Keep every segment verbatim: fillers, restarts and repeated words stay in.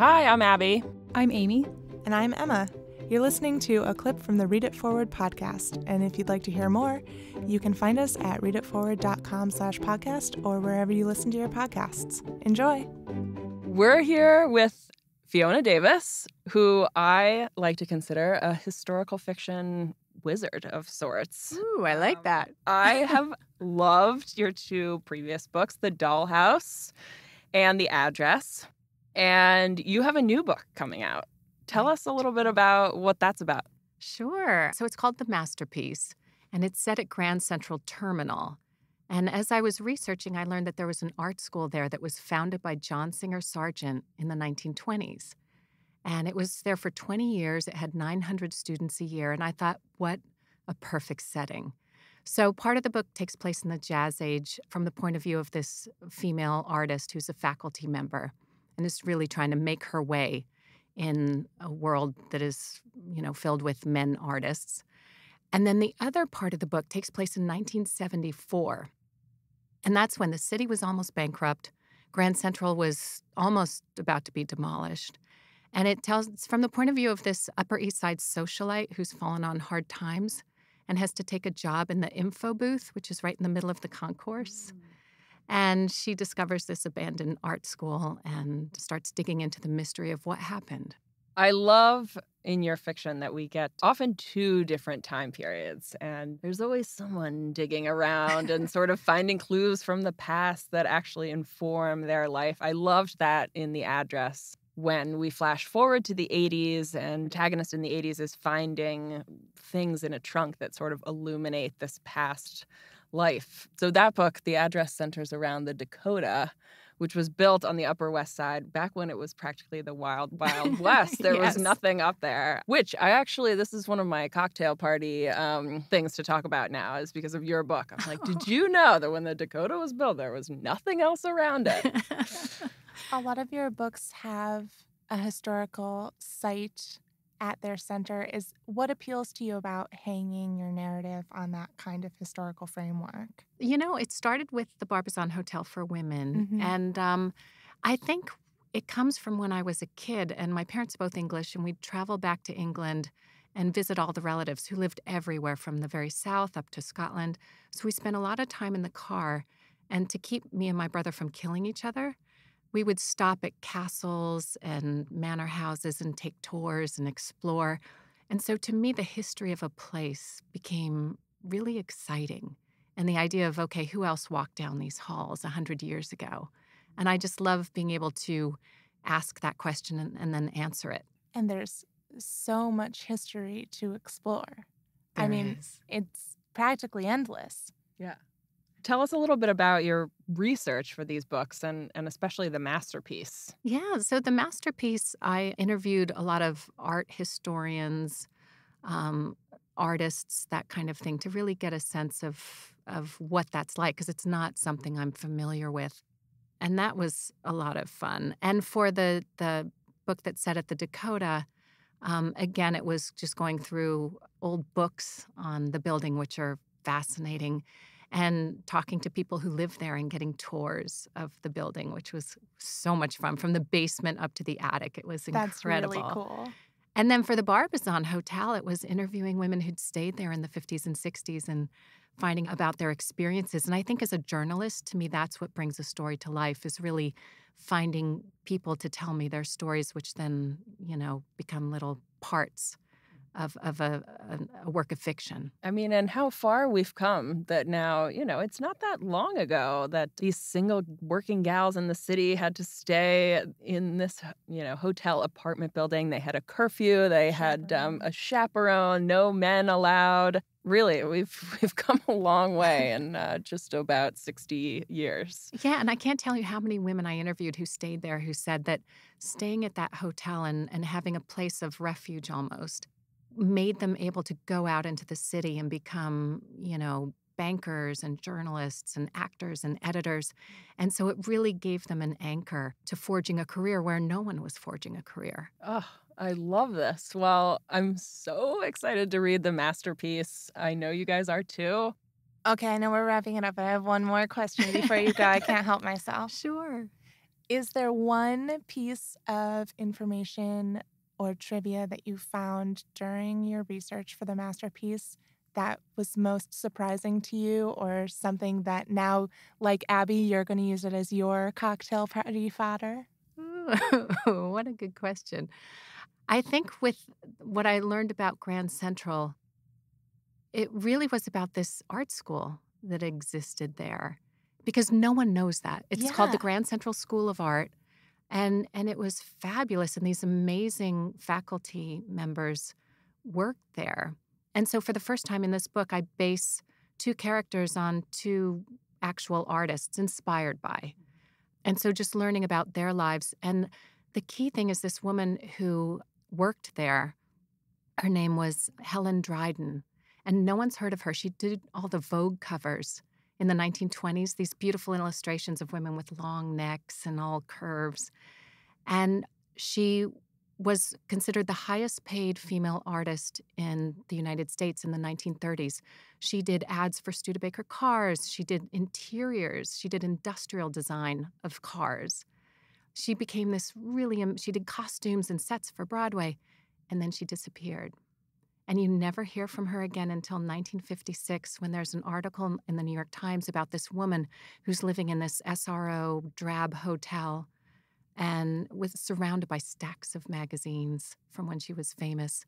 Hi, I'm Abby. I'm Amy. And I'm Emma. You're listening to a clip from the Read It Forward podcast, and if you'd like to hear more, you can find us at readitforward.com slash podcast or wherever you listen to your podcasts. Enjoy! We're here with Fiona Davis, who I like to consider a historical fiction wizard of sorts. Ooh, I like um, that. I have loved your two previous books, The Dollhouse and The Address, and you have a new book coming out. Tell us a little bit about what that's about. Sure. So it's called The Masterpiece, and it's set at Grand Central Terminal. And as I was researching, I learned that there was an art school there that was founded by John Singer Sargent in the nineteen twenties. And it was there for twenty years. It had nine hundred students a year. And I thought, what a perfect setting. So part of the book takes place in the Jazz Age from the point of view of this female artist who's a faculty member and is really trying to make her way in a world that is, you know, filled with men artists. And then the other part of the book takes place in nineteen seventy-four. And that's when the city was almost bankrupt. Grand Central was almost about to be demolished. And it tells, it's from the point of view of this Upper East Side socialite who's fallen on hard times and has to take a job in the info booth, which is right in the middle of the concourse. Mm. And she discovers this abandoned art school and starts digging into the mystery of what happened. I love in your fiction that we get often two different time periods, and there's always someone digging around and sort of finding clues from the past that actually inform their life. I loved that in The Address when we flash forward to the eighties and the protagonist in the eighties is finding things in a trunk that sort of illuminate this past life. So that book, The Address, centers around the Dakota, which was built on the Upper West Side back when it was practically the wild, wild west. There yes. was nothing up there, which I actually, this is one of my cocktail party um, things to talk about now is because of your book. I'm like, oh. Did you know that when the Dakota was built, there was nothing else around it? A lot of your books have a historical site at their center. Is what appeals to you about hanging your narrative on that kind of historical framework? You know, it started with the Barbizon Hotel for Women. Mm-hmm. And um, I think it comes from when I was a kid, and my parents both English, and we'd travel back to England and visit all the relatives who lived everywhere from the very south up to Scotland. So we spent a lot of time in the car. And to keep me and my brother from killing each other, we would stop at castles and manor houses and take tours and explore. And so to me, the history of a place became really exciting. And the idea of, okay, who else walked down these halls one hundred years ago? And I just love being able to ask that question and, and then answer it. And there's so much history to explore. There I mean, is. It's practically endless. Yeah. Tell us a little bit about your research for these books and, and especially The Masterpiece. Yeah, so The Masterpiece, I interviewed a lot of art historians, um, artists, that kind of thing, to really get a sense of, of what that's like, because it's not something I'm familiar with. And that was a lot of fun. And for the, the book that's set at the Dakota, um, again, it was just going through old books on the building, which are fascinating, and talking to people who live there and getting tours of the building, which was so much fun, from the basement up to the attic. It was incredible. That's really cool. And then for the Barbizon Hotel, it was interviewing women who'd stayed there in the fifties and sixties and finding about their experiences. And I think as a journalist, to me, that's what brings a story to life, is really finding people to tell me their stories, which then, you know, become little parts of of a, a work of fiction. I mean, and how far we've come that now, you know, it's not that long ago that these single working gals in the city had to stay in this, you know, hotel apartment building. They had a curfew. They had um, a chaperone, no men allowed. Really, we've we've come a long way in uh, just about sixty years. Yeah, and I can't tell you how many women I interviewed who stayed there who said that staying at that hotel and, and having a place of refuge almost made them able to go out into the city and become, you know, bankers and journalists and actors and editors. And so it really gave them an anchor to forging a career where no one was forging a career. Oh, I love this. Well, I'm so excited to read The Masterpiece. I know you guys are too. Okay, I know we're wrapping it up, but I have one more question before you go. I can't help myself. Sure. Is there one piece of information or trivia that you found during your research for The Masterpiece that was most surprising to you, or something that now, like Abby, you're going to use it as your cocktail party fodder? Ooh, what a good question. I think with what I learned about Grand Central, it really was about this art school that existed there, because no one knows that. It's yeah. called the Grand Central School of Art, and, and it was fabulous, and these amazing faculty members worked there. And so for the first time in this book, I base two characters on two actual artists inspired by. And so just learning about their lives. And the key thing is this woman who worked there, her name was Helen Dryden, and no one's heard of her. She did all the Vogue covers in the nineteen twenties, these beautiful illustrations of women with long necks and all curves. And she was considered the highest paid female artist in the United States in the nineteen thirties. She did ads for Studebaker cars. She did interiors. She did industrial design of cars. She became this really, she did costumes and sets for Broadway, and then she disappeared. And you never hear from her again until nineteen fifty-six, when there's an article in the New York Times about this woman who's living in this S R O drab hotel and was surrounded by stacks of magazines from when she was famous,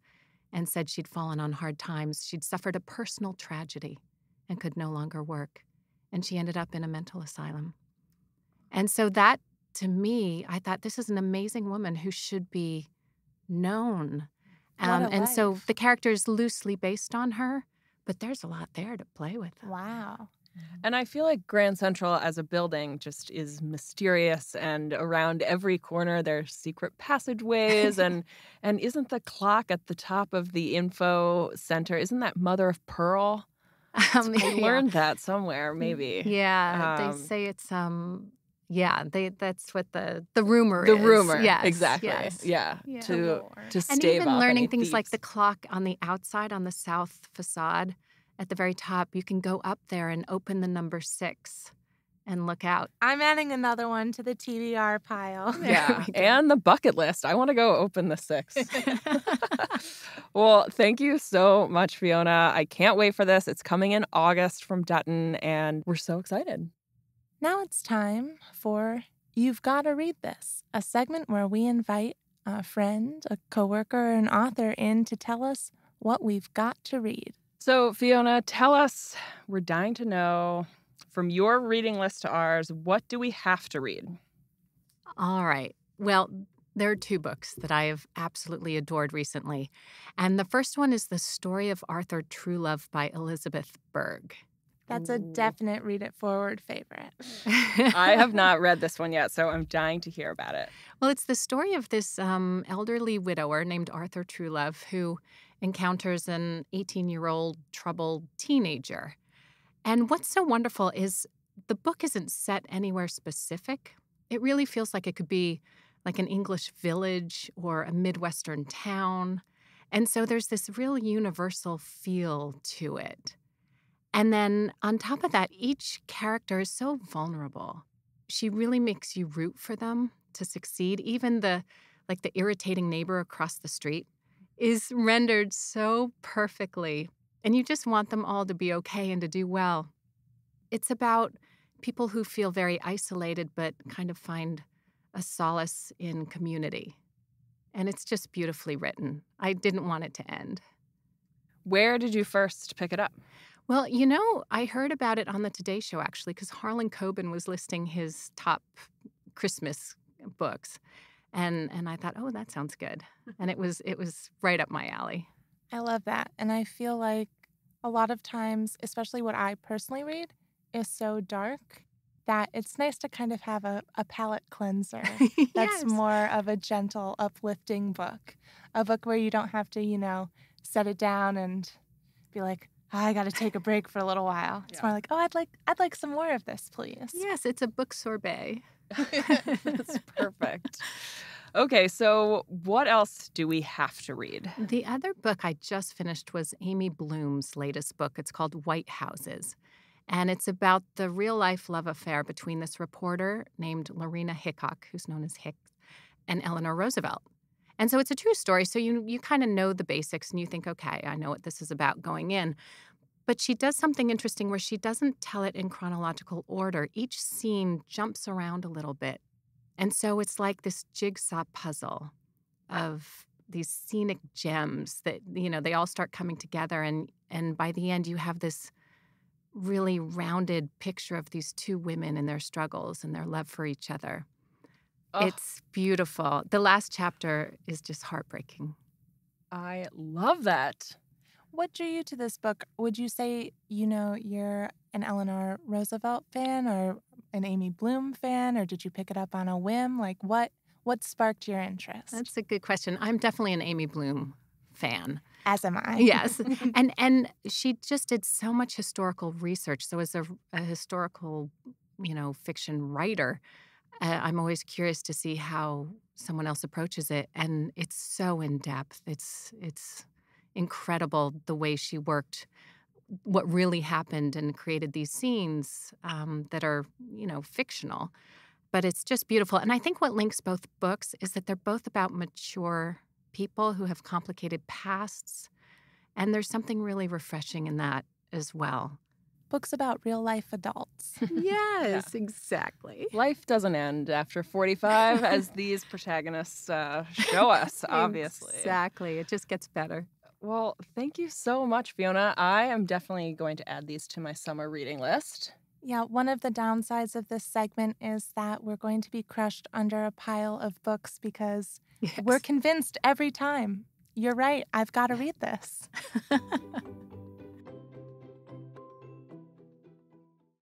and said she'd fallen on hard times. She'd suffered a personal tragedy and could no longer work. And she ended up in a mental asylum. And so that, to me, I thought, this is an amazing woman who should be known. Um, and life. So the character is loosely based on her, but there's a lot there to play with. Wow. And I feel like Grand Central as a building just is mysterious, and around every corner there's secret passageways. and and isn't the clock at the top of the info center, isn't that mother of pearl? Um, I yeah. learned that somewhere, maybe. Yeah, um, they say it's, um, yeah, they that's what the, the rumor the is. The rumor, yes, exactly. Yes. Yeah, yeah, to, to stave off any thieves. And even learning things like the clock on the outside, on the south facade, at the very top, you can go up there and open the number six and look out. I'm adding another one to the T B R pile. Yeah, and the bucket list. I want to go open the six. Well, thank you so much, Fiona. I can't wait for this. It's coming in August from Dutton, and we're so excited. Now it's time for You've Got to Read This, a segment where we invite a friend, a coworker, an author in to tell us what we've got to read. So, Fiona, tell us, we're dying to know, from your reading list to ours, what do we have to read? All right. Well, there are two books that I have absolutely adored recently. And the first one is The Story of Arthur True Love by Elizabeth Berg. That's a definite Read It Forward favorite. I have not read this one yet, so I'm dying to hear about it. Well, it's the story of this um, elderly widower named Arthur True Love who encounters an eighteen-year-old troubled teenager. And what's so wonderful is the book isn't set anywhere specific. It really feels like it could be like an English village or a Midwestern town. And so there's this real universal feel to it. And then on top of that, each character is so vulnerable. She really makes you root for them to succeed. Even the, like the irritating neighbor across the street is rendered so perfectly. And you just want them all to be okay and to do well. It's about people who feel very isolated but kind of find a solace in community. And it's just beautifully written. I didn't want it to end. Where did you first pick it up? Well, you know, I heard about it on the Today Show, actually, because Harlan Coben was listing his top Christmas books. And and I thought, oh, that sounds good. And it was it was right up my alley. I love that. And I feel like a lot of times, especially what I personally read, is so dark that it's nice to kind of have a, a palate cleanser that's yes. more of a gentle, uplifting book. A book where you don't have to, you know, set it down and be like, I got to take a break for a little while. It's yeah. more like, oh, I'd like I'd like some more of this, please. Yes, it's a book sorbet. That's perfect. Okay, so what else do we have to read? The other book I just finished was Amy Bloom's latest book. It's called White Houses. And it's about the real-life love affair between this reporter named Lorena Hickok, who's known as Hicks, and Eleanor Roosevelt. And so it's a true story, so you, you kind of know the basics, and you think, okay, I know what this is about going in. But she does something interesting where she doesn't tell it in chronological order. Each scene jumps around a little bit. And so it's like this jigsaw puzzle of these scenic gems that, you know, they all start coming together. And, and by the end, you have this really rounded picture of these two women and their struggles and their love for each other. Oh. It's beautiful. The last chapter is just heartbreaking. I love that. What drew you to this book? Would you say, you know, you're an Eleanor Roosevelt fan or an Amy Bloom fan, or did you pick it up on a whim? Like, what what sparked your interest? That's a good question. I'm definitely an Amy Bloom fan. As am I. Yes. And and she just did so much historical research. So as a, a historical, you know, fiction writer, uh, I'm always curious to see how someone else approaches it. And it's so in-depth. It's it's... incredible the way she worked what really happened and created these scenes um, that are, you know, fictional. But it's just beautiful. And I think what links both books is that they're both about mature people who have complicated pasts. And there's something really refreshing in that as well. Books about real-life adults. Yes, yeah. Exactly. Life doesn't end after forty-five, as these protagonists uh, show us, obviously. Exactly. It just gets better. Well, thank you so much, Fiona. I am definitely going to add these to my summer reading list. Yeah, one of the downsides of this segment is that we're going to be crushed under a pile of books because yes. We're convinced every time. You're right. I've got to read this.